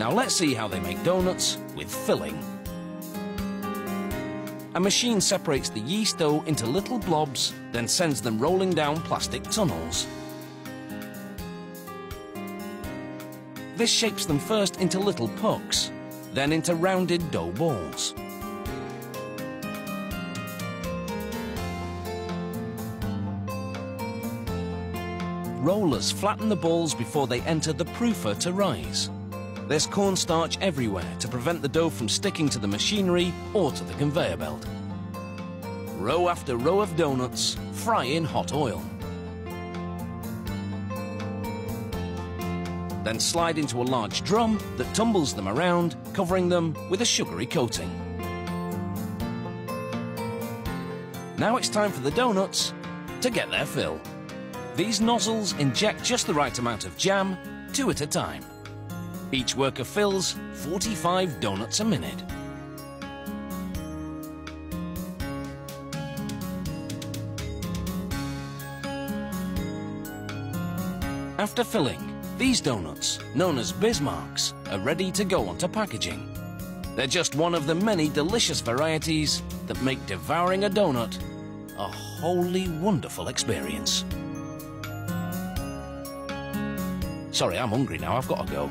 Now let's see how they make donuts with filling. A machine separates the yeast dough into little blobs, then sends them rolling down plastic tunnels. This shapes them first into little pucks, then into rounded dough balls. Rollers flatten the balls before they enter the proofer to rise. There's cornstarch everywhere to prevent the dough from sticking to the machinery or to the conveyor belt. Row after row of donuts, fry in hot oil. Then slide into a large drum that tumbles them around, covering them with a sugary coating. Now it's time for the donuts to get their fill. These nozzles inject just the right amount of jam, 2 at a time. Each worker fills 45 donuts a minute. After filling, these donuts, known as Bismarcks, are ready to go onto packaging. They're just one of the many delicious varieties that make devouring a donut a wholly wonderful experience. Sorry, I'm hungry now, I've got to go.